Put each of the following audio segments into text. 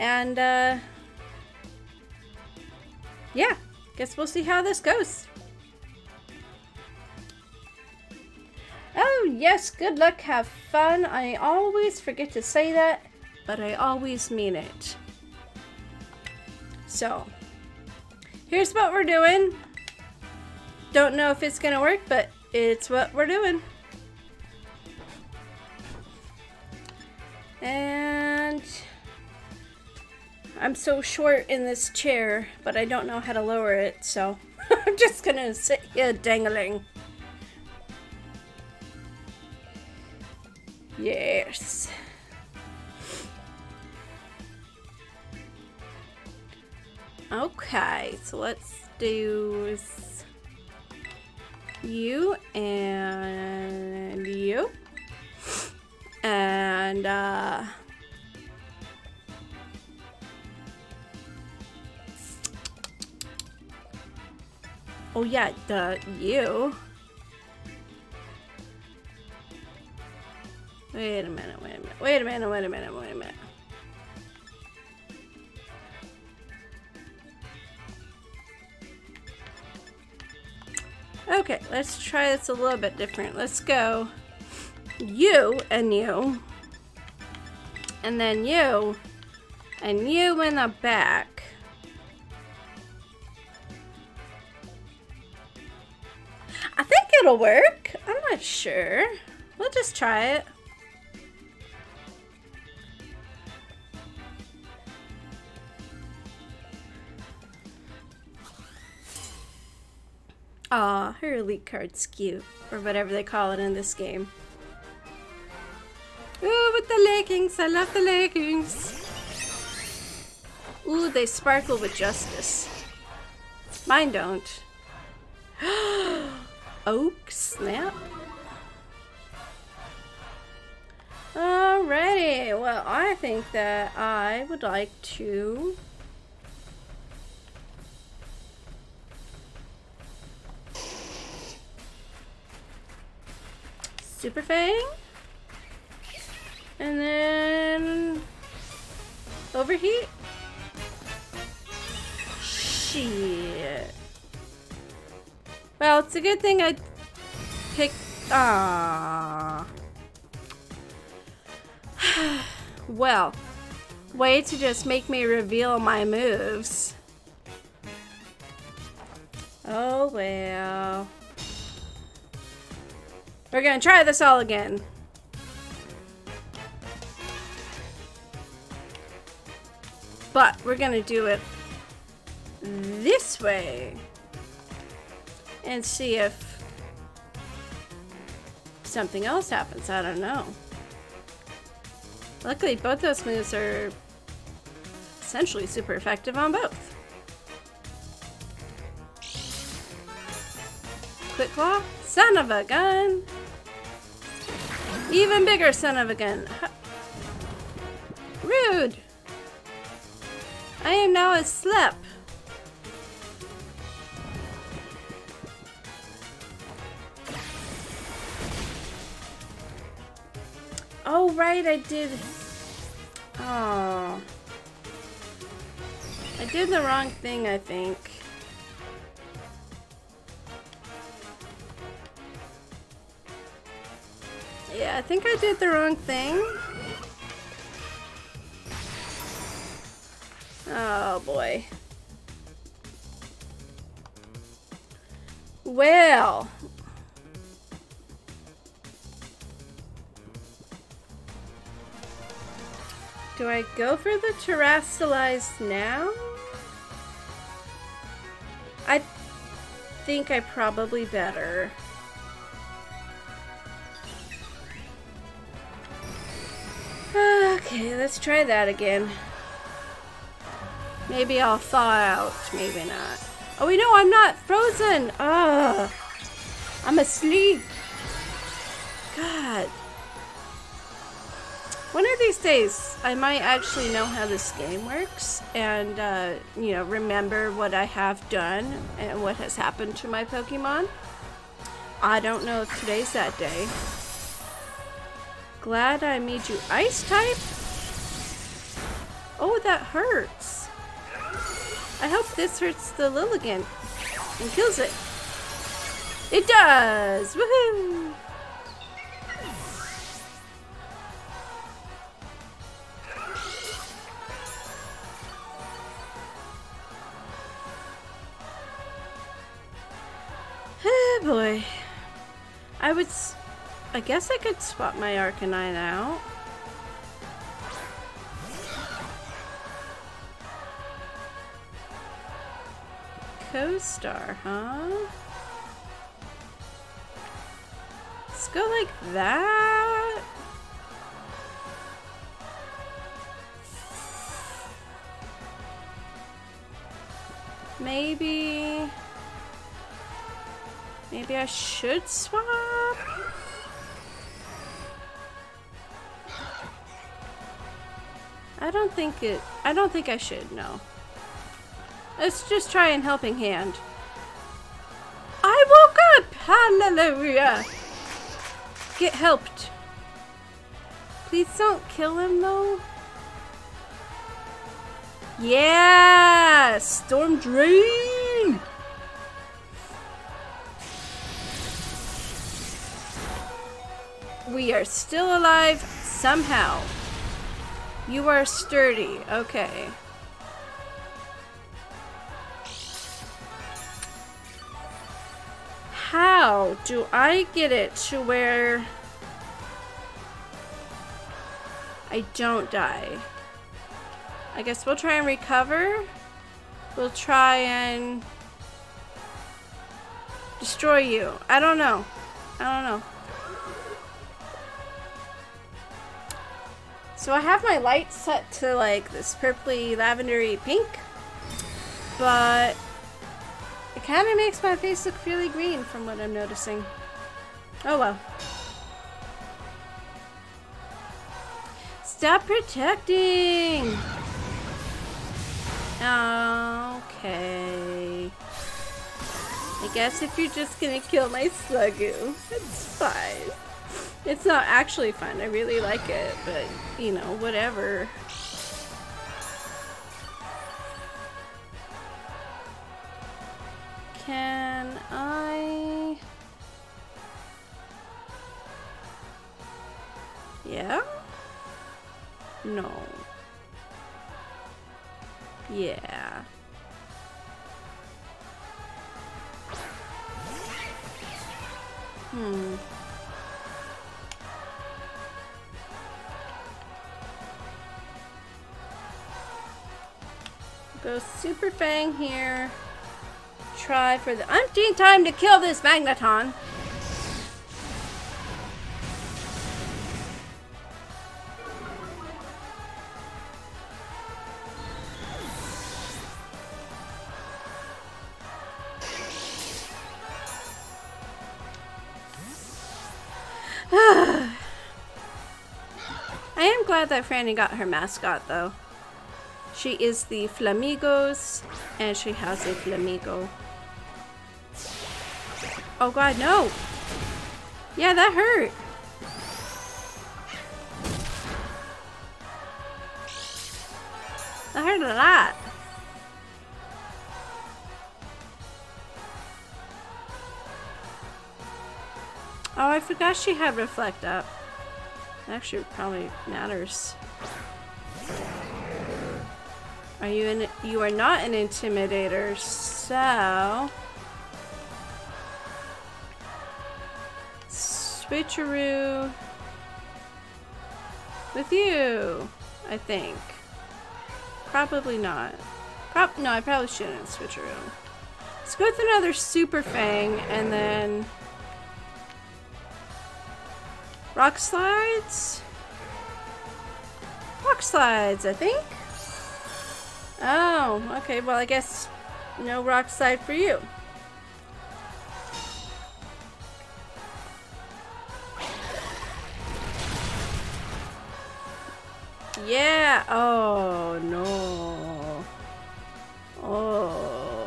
And yeah, guess we'll see how this goes. Oh yes, good luck, have fun. I always forget to say that, but I always mean it. So here's what we're doing. Don't know if it's gonna work, but it's what we're doing. And I'm so short in this chair, but I don't know how to lower it, so I'm just gonna sit here dangling. Yes. Okay, so let's do you and you. And oh yeah, you. Wait a minute, wait a minute, wait a minute, wait a minute, wait a minute. Okay, let's try this a little bit different. Let's go you and you, and then you and you in the back. I think it'll work. I'm not sure. We'll just try it. Aw, her elite card's cute, or whatever they call it in this game. Ooh, with the leggings! I love the leggings! Ooh, they sparkle with justice. Mine don't. Oh, snap. Alrighty, well, I think that I would like to... Super Fang, and then overheat. Shit. Well, it's a good thing I picked. Ah. Well, way to just make me reveal my moves. Oh well. We're gonna try this all again. But we're gonna do it this way and see if something else happens. I don't know. Luckily, both those moves are essentially super effective on both. Quick claw, son of a gun. Even bigger son of a gun. Rude. I am now a slip. Oh, right, I did. Oh. I did the wrong thing, I think. Yeah, I think I did the wrong thing. Oh boy. Well. Do I go for the terrestrialized now? I think I probably better. Okay, let's try that again. Maybe I'll thaw out, maybe not. Oh, you know, I'm not frozen! Ugh! I'm asleep! God! One of these days, I might actually know how this game works and, you know, remember what I have done and what has happened to my Pokemon. I don't know if today's that day. Glad I made you ice type. Oh, Oh, that hurts. I hope this hurts the Lilligant and kills it. It does! Woohoo! Oh boy. I guess I could swap my Arcanine out. Co-star, huh? Let's go like that. Maybe I should swap. I don't think I should, no. Let's just try an helping hand. I woke up! Hallelujah! Get helped. Please don't kill him though. Yeah! Storm Drain! We are still alive somehow. You are sturdy. Okay. How do I get it to where I don't die? I guess we'll try and recover. We'll try and destroy you. I don't know. I don't know. So I have my light set to like this purpley, lavendery pink, but it kind of makes my face look really green from what I'm noticing. Oh well. Stop protecting! Okay. I guess if you're just gonna kill my Slugoo, it's fine. It's not actually fun. I really like it, but, you know, whatever. Can I... Yeah? No. Yeah. Go Super Fang here. Try for the umpteenth time to kill this Magneton. I am glad that Franny got her mascot though. She is the Flamigos, and she has a Flamigo. Oh god, no! Yeah, that hurt! That hurt a lot. Oh, I forgot she had Reflect up. That actually probably matters. You are not an intimidator, so switcheroo with you, I think. Probably not. No, I probably shouldn't switcheroo. Let's go with another Super Fang and then Rock Slides? Rock Slides, I think. Oh, okay, well I guess no Rock Slide for you. Yeah, oh no. Oh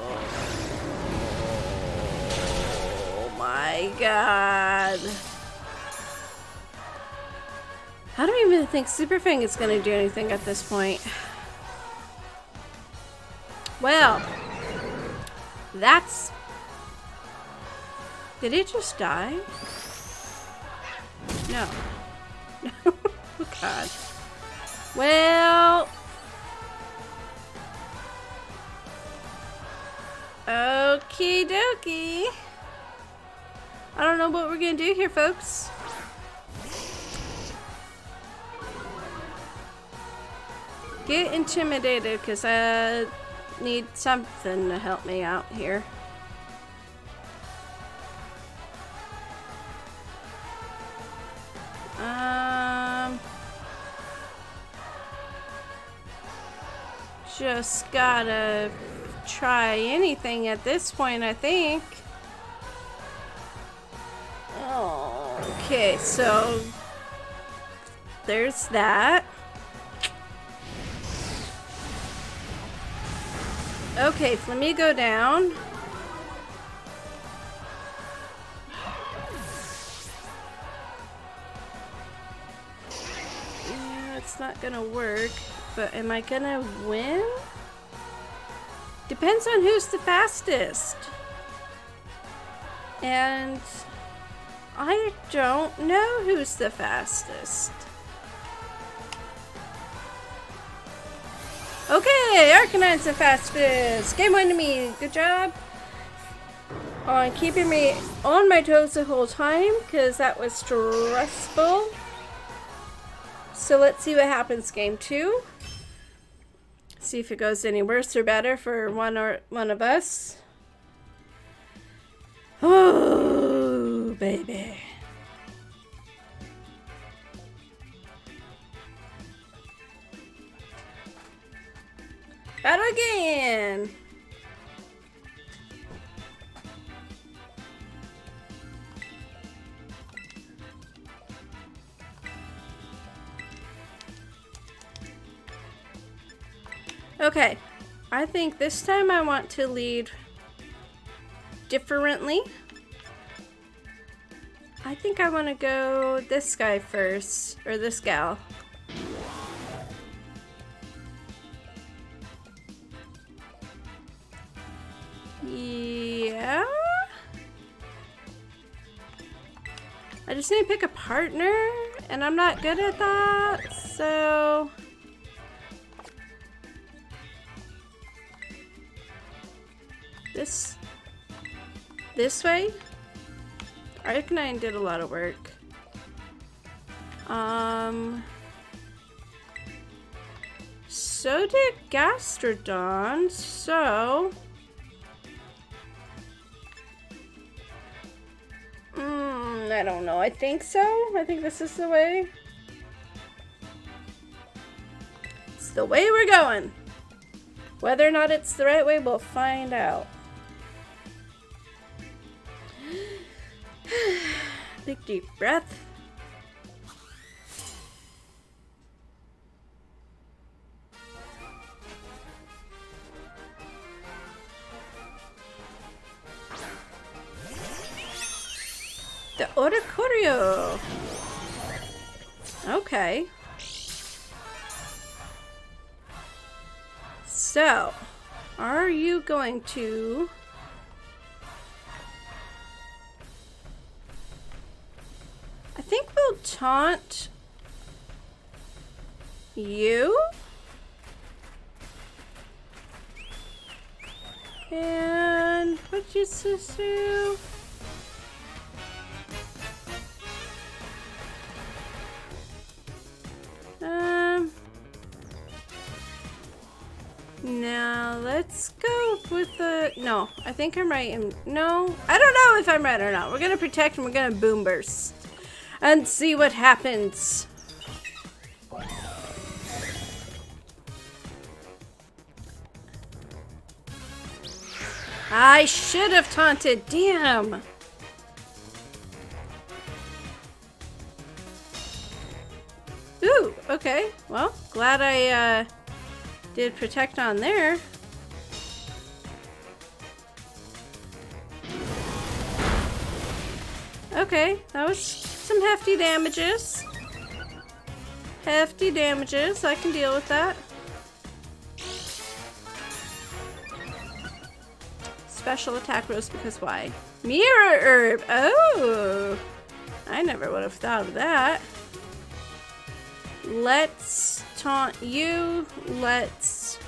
my god. I don't even think Super Fang is gonna do anything at this point. Well, that's... Did it just die? No. Oh, God. Well... Okie dokie. I don't know what we're gonna do here, folks. Get intimidated, because I need something to help me out here. Just gotta try anything at this point, I think. Okay, so there's that. Okay, Flamigo down. Yeah, it's not gonna work, but am I gonna win? Depends on who's the fastest. And I don't know who's the fastest. Okay, Arcanine's the fastest. Game one to me. Good job on keeping me on my toes the whole time, because that was stressful. So let's see what happens game two. See if it goes any worse or better for one of us. Oh, baby. Battle again. Okay, I think this time I want to lead differently. I think I want to go this guy first, or this gal. Yeah? I just need to pick a partner, and I'm not good at that, so... This way? Arcanine did a lot of work. So did Gastrodon, so... I don't know, I think so? I think this is the way. It's the way we're going. Whether or not it's the right way, we'll find out. Big deep breath. The Oricorio. Okay. So, are you going to... I think we'll taunt you. And what you do? Now let's go with the... No, I think I'm right. No, I don't know if I'm right or not. We're gonna protect and we're gonna boom burst. And see what happens. I should have taunted. Damn. Ooh, okay. Well, glad I did protect on there. Okay, that was... some hefty damages. Hefty damages. I can deal with that. special attack rose because why? Mirror herb! Oh! I never would have thought of that. Let's taunt you. Let's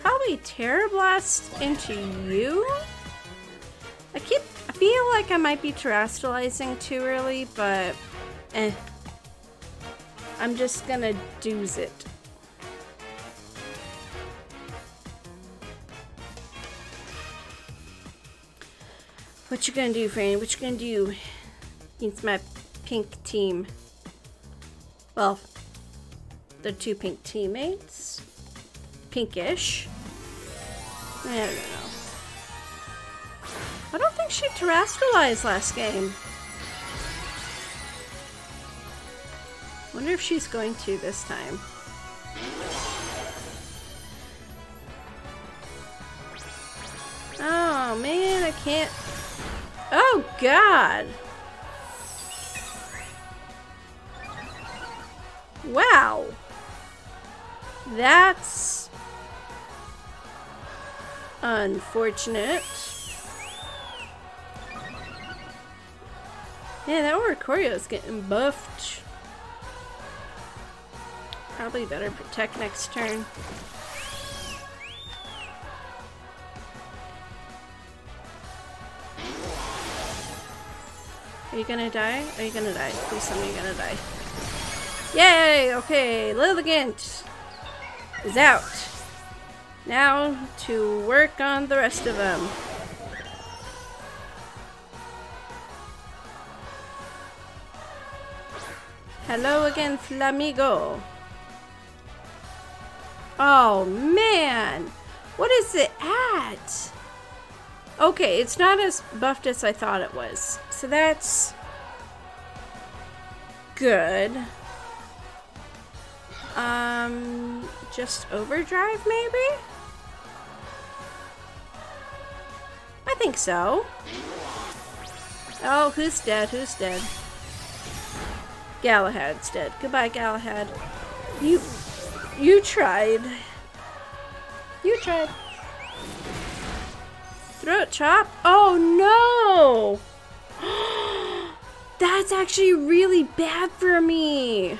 probably Terror Blast into you. I feel like I might be terastalizing too early, but eh. I'm just gonna doze it. What you gonna do, Franny? What you gonna do against my pink team? Well, they're two pink teammates. Pinkish. I don't know. I don't think she terastalized last game. Wonder if she's going to this time. Oh man, I can't. Oh god! Wow! That's unfortunate. Yeah, that Oricorio's getting buffed. Probably better protect next turn. Are you gonna die? Are you gonna die? Please tell me you're gonna die. Yay! Okay, Lilligant is out. Now to work on the rest of them. Hello again, Flamigo. Oh man! What is it at? Okay, it's not as buffed as I thought it was. So that's good. Just overdrive maybe? I think so. Oh, who's dead? Who's dead? Galahad's dead. Goodbye, Galahad. You tried. You tried. Throat chop? Oh no! That's actually really bad for me.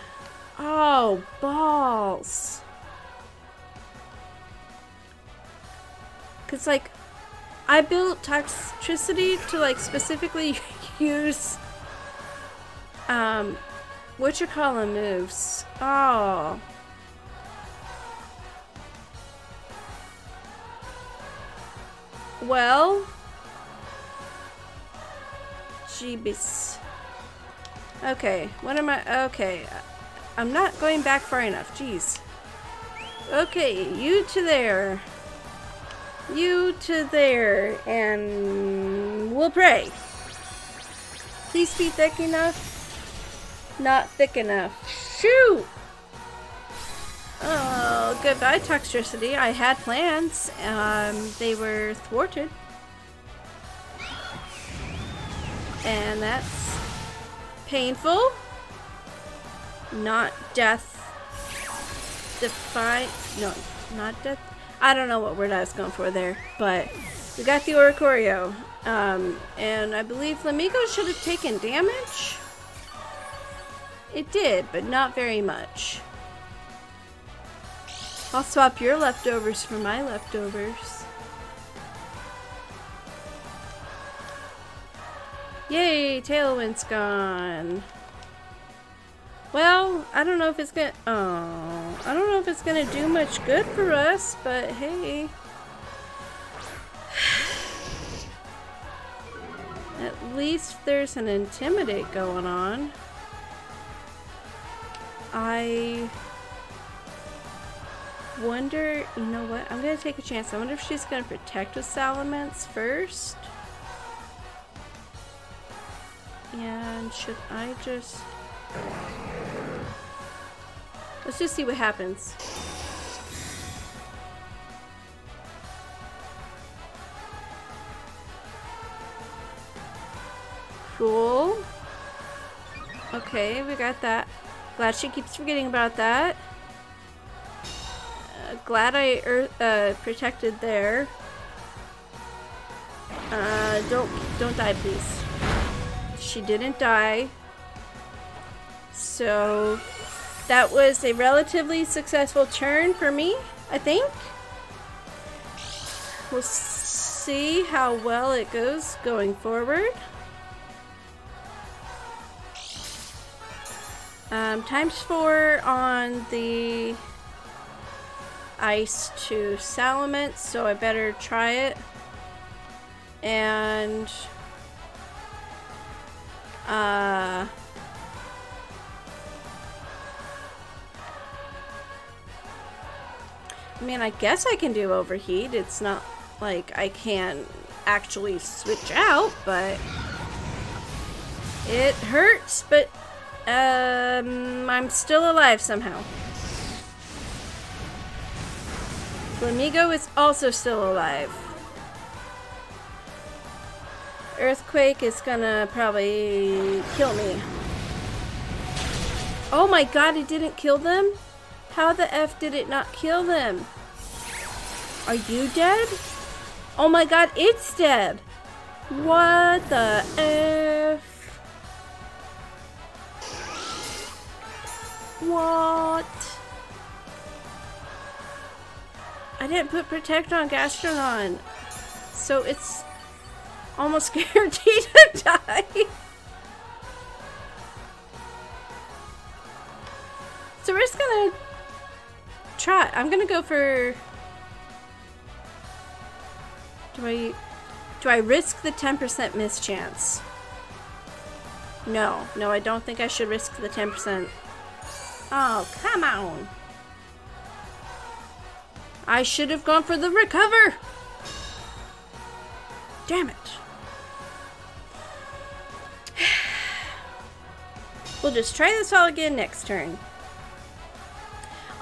Oh, balls. Cause like, I built toxicity to like specifically use, whatchacallit moves. Oh. Well, jeebus. Okay, what am I? Okay, I'm not going back far enough. Jeez. Okay, you to there. You to there, and we'll pray. Please be thick enough. Not thick enough. Shoot! Oh, goodbye toxicity. I had plans. They were thwarted. And that's painful. Not death defy. No, not death. I don't know what word I was going for there, but we got the Oricorio. And I believe Flamigo should have taken damage. It did, but not very much. I'll swap your leftovers for my leftovers. Yay, Tailwind's gone. Well, I don't know if it's gonna. Oh, I don't know if it's gonna do much good for us, but hey. At least there's an Intimidate going on. I wonder, you know what, I'm gonna take a chance. I wonder if she's gonna protect with Salamence first. And should I just, let's just see what happens. Cool. Okay, we got that. Glad she keeps forgetting about that. Glad I protected there. Don't die, please. She didn't die. So that was a relatively successful turn for me, I think. We'll see how well it goes going forward. ×4 on the ice to Salamence, so I better try it. And I mean, I guess I can do overheat. It's not like I can actually switch out, but it hurts, but I'm still alive somehow. Flamigo is also still alive. Earthquake is gonna probably kill me. Oh my god, it didn't kill them? How the F did it not kill them? Are you dead? Oh my god, it's dead! What the F? What? I didn't put Protect on Gastrodon, so it's almost guaranteed to die. So we're just gonna try. I'm gonna go for... Do I risk the 10% miss chance? No. No, I don't think I should risk the 10%. Oh, come on. I should have gone for the recover. Damn it. We'll just try this all again next turn.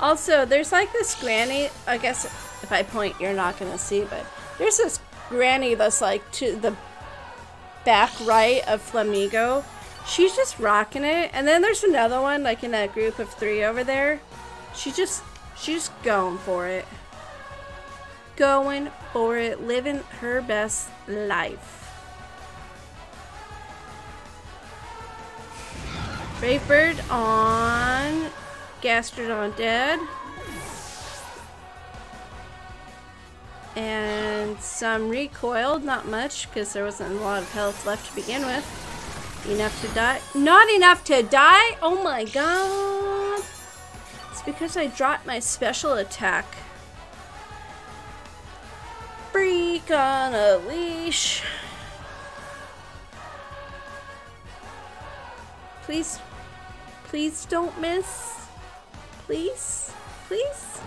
Also, there's like this granny, I guess if I point you're not gonna see, but there's this granny that's like to the back right of Flamigo. She's just rocking it, and then there's another one like in that group of 3 over there. She's just going for it. Going for it, living her best life. Brave Bird on Gastrodon dead. And some recoiled, not much, because there wasn't a lot of health left to begin with. Enough to die? Not enough to die? Oh my god! It's because I dropped my special attack. Freak on a leash. Please, please don't miss. Please, please.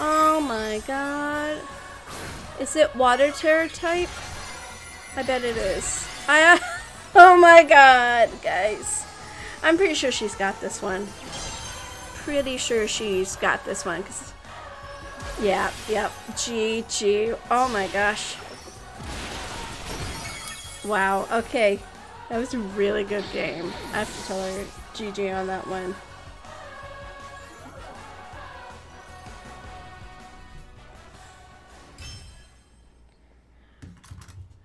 Oh my god. Is it water terror type? I bet it is. Oh my god, guys. I'm pretty sure she's got this one. Pretty sure she's got this one. Cause, yeah, yep. GG. Oh my gosh. Wow, okay. That was a really good game. I have to tell her GG on that one.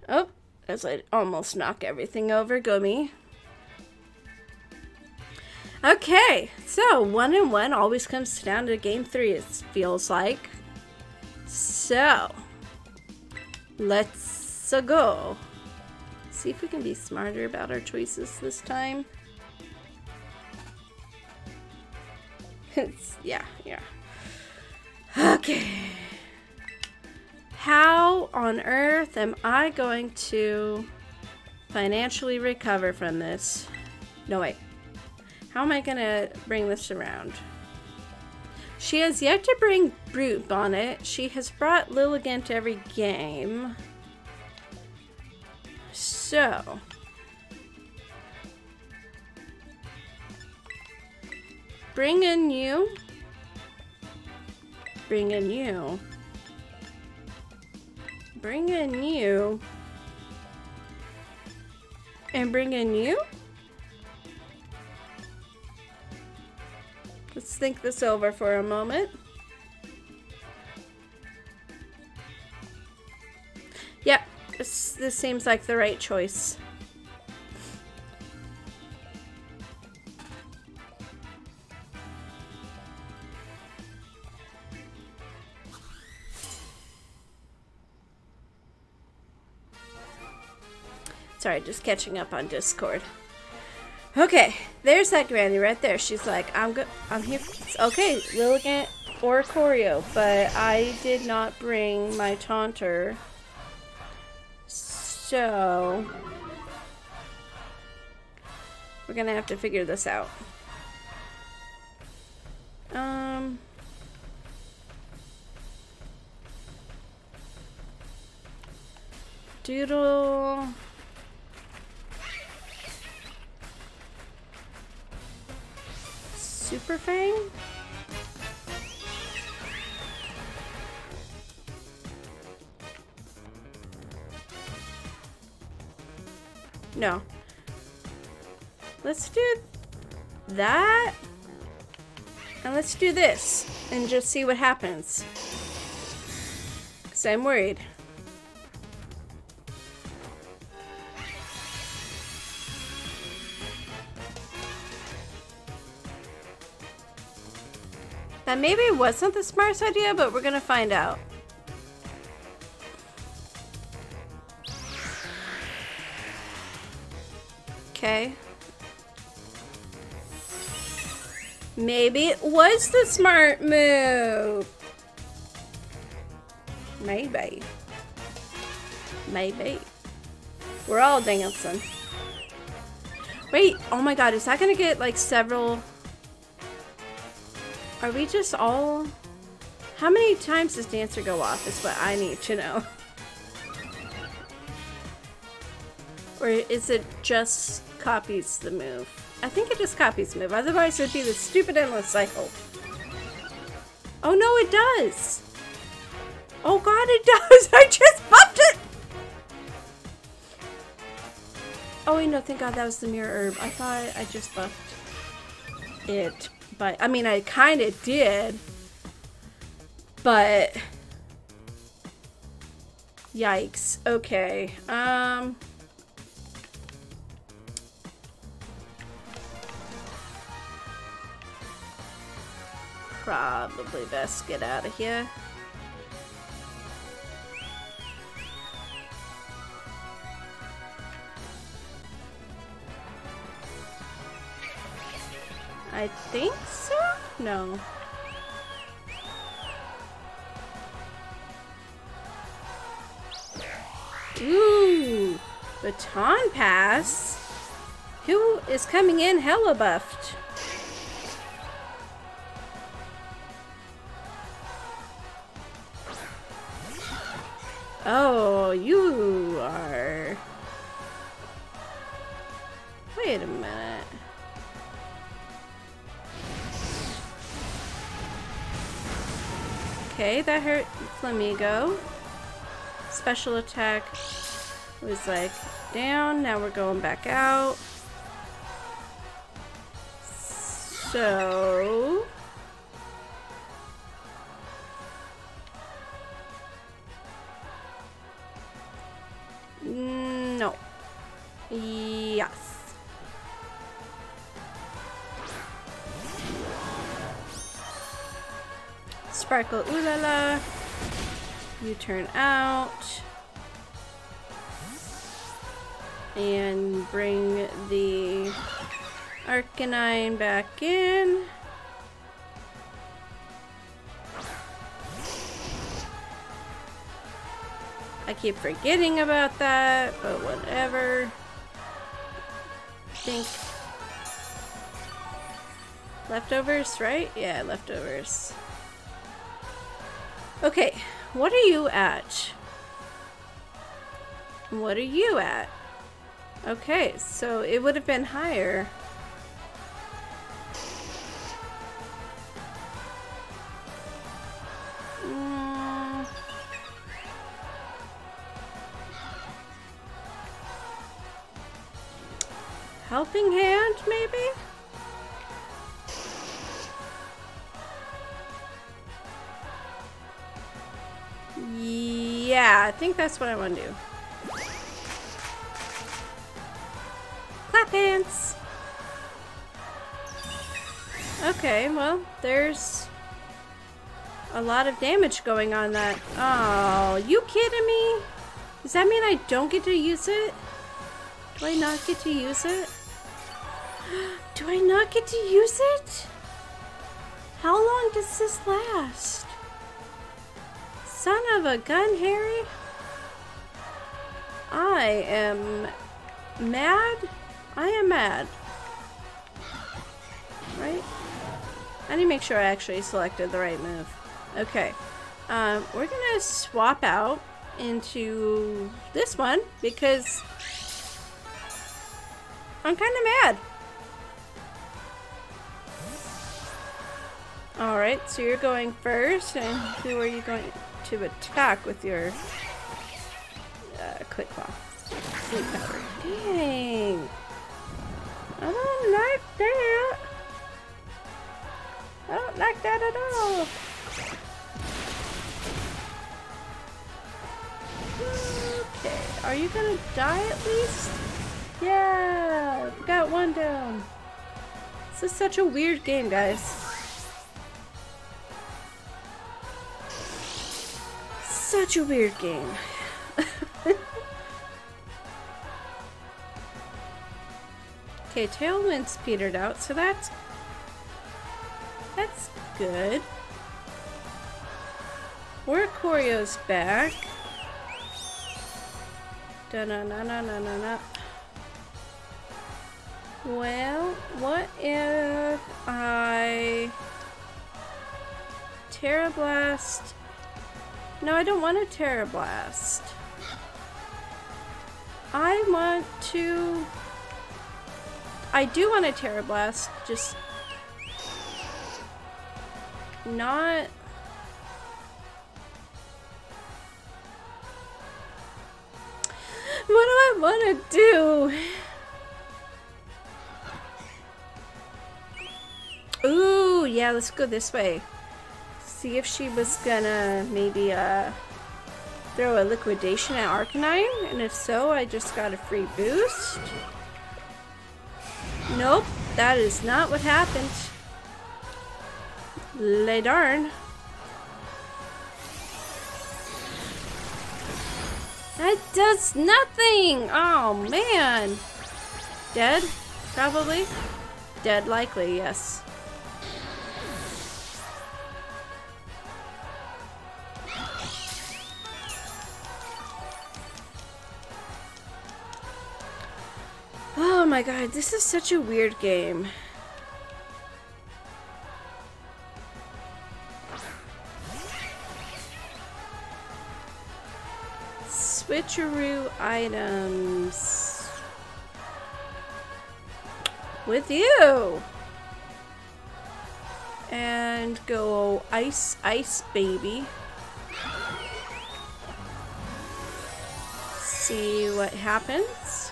Oh. As I almost knock everything over, go me. Okay, so 1-1 always comes down to game 3, it feels like. So, let's go. See if we can be smarter about our choices this time. Yeah. Okay. How on earth am I going to financially recover from this? No, wait. How am I going to bring this around? She has yet to bring Brute Bonnet. She has brought Lilligant to every game. So. Bring in you. Bring in you. Bring in you. And bring in you? Let's think this over for a moment. Yep, this seems like the right choice. Sorry, just catching up on Discord. Okay, there's that granny right there. She's like, I'm here. Okay, Lilligant or Choreo, but I did not bring my taunter. So we're gonna have to figure this out. Doodle. Super Fang? No. Let's do that. And let's do this and just see what happens. 'Cause I'm worried. That maybe wasn't the smartest idea, but we're gonna find out. Okay. Maybe it was the smart move. Maybe. Maybe. We're all dancing. Wait, oh my god, is that gonna get like several... Are we just all... How many times does Dancer go off is what I need to know. Or is it just copies the move? I think it just copies the move, otherwise it would be the stupid endless cycle. Oh no, it does! Oh god, it does! I just bumped it! Oh wait, no, thank god that was the mirror herb. I thought I just buffed it. But, I mean, I kind of did, but, yikes, okay, probably best get out of here. I think so? No. Ooh, baton pass. Who is coming in hella buffed? Oh, you are. Wait a minute. Okay, that hurt Flamigo. Special attack was like down, now we're going back out. So... No. Yes. Sparkle, ooh la la. You turn out. And bring the Arcanine back in. I keep forgetting about that, but whatever. I think. Leftovers, right? Yeah, leftovers. Okay, what are you at? What are you at? Okay, so it would have been higher. Helping hand, maybe? Yeah, I think that's what I want to do. Clap pants! Okay, well, there's a lot of damage going on that. Oh, you kidding me? Does that mean I don't get to use it? Do I not get to use it? Do I not get to use it? How long does this last? Son of a gun, Harry. I am mad. I am mad. Right? I need to make sure I actually selected the right move. Okay. We're gonna swap out into this one because I'm kind of mad. Alright, so you're going first, and who are you going to attack with your quick claw? Sleep powder. Dang! I don't like that! I don't like that at all! Okay, are you gonna die at least? Yeah! We got one down! This is such a weird game, guys. Such a weird game. Okay, Tailwind's petered out, so that's good. Work Choreo's back. Da-na-na-na-na-na-na. Well, what if I Terra Blast? No, I don't want a Terra Blast. I want to... I do want a Terra Blast, just... not... What do I want to do? Ooh, yeah, let's go this way. See if she was gonna maybe throw a liquidation at Arcanine, and if so, I just got a free boost. Nope, that is not what happened. Le darn. That does nothing! Oh man! Dead? Probably? Dead likely, yes. Oh my god, this is such a weird game. Switcheroo items. With you! And go ice, ice baby. See what happens.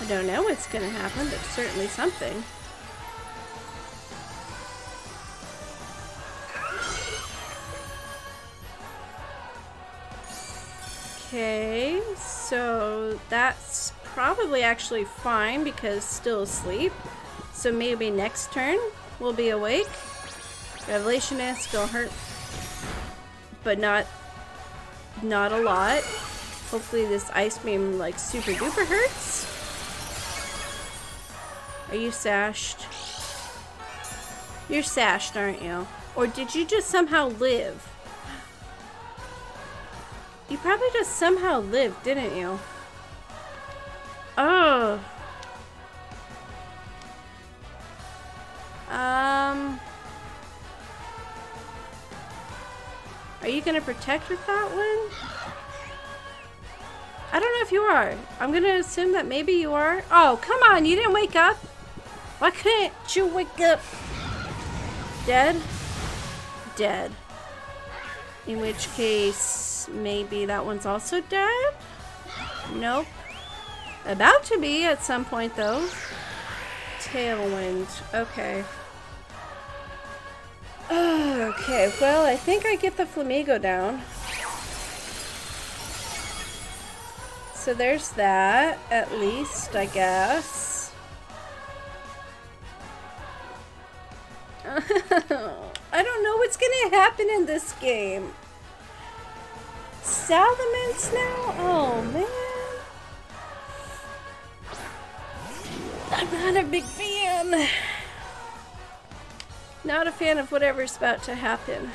I don't know what's gonna happen, but certainly something. Okay, so that's probably actually fine because still asleep. So maybe next turn we'll be awake. Revelationist will hurt, but not a lot. Hopefully this ice beam like super duper hurts. Are you sashed? You're sashed, aren't you? Or did you just somehow live? You probably just somehow lived, didn't you? Oh. Are you gonna protect with that one? I don't know if you are. I'm gonna assume that maybe you are. Oh, come on, you didn't wake up? Why couldn't you wake up? Dead? Dead. In which case, maybe that one's also dead? Nope. About to be at some point, though. Tailwind. Okay. Ugh, Okay, well, I think I get the Flamigo down. So there's that, at least, I guess. I don't know what's gonna happen in this game. Salamence now? Oh, man. I'm not a big fan. Not a fan of whatever's about to happen.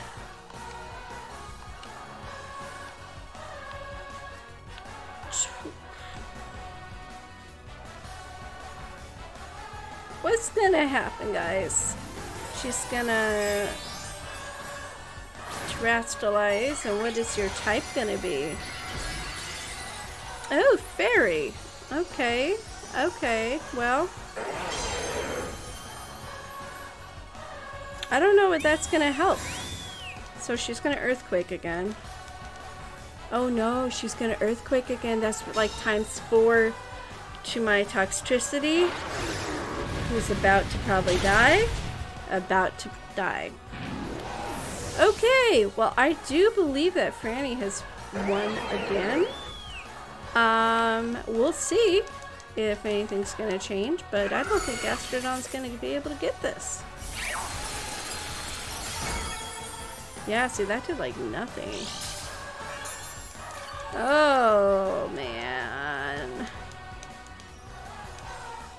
What's gonna happen, guys? She's gonna Terrastalize, and what is your type gonna be? Oh, fairy. Okay, okay, well, I don't know what that's gonna help. So she's gonna earthquake again. Oh no, she's gonna earthquake again. That's like ×4 to my toxicity. Who's about to probably die. About to die. Okay, well, I do believe that Franny has won again. We'll see if anything's gonna change, but I don't think Gastrodon's gonna be able to get this. Yeah, see, that did like nothing. Oh, man.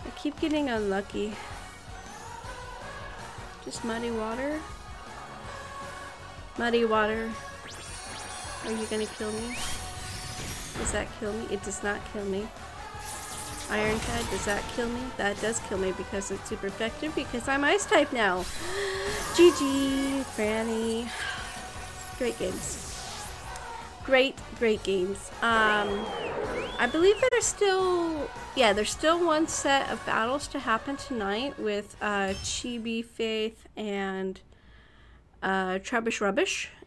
I keep getting unlucky. Just muddy water. Muddy water. Are you gonna kill me? Does that kill me? It does not kill me. Ironclad, does that kill me? That does kill me because it's super effective because I'm ice type now. GG, Franny. Great games. Great games. I believe there's still, yeah, there's still one set of battles to happen tonight with Chibi Faith and Trubbish Rubbish.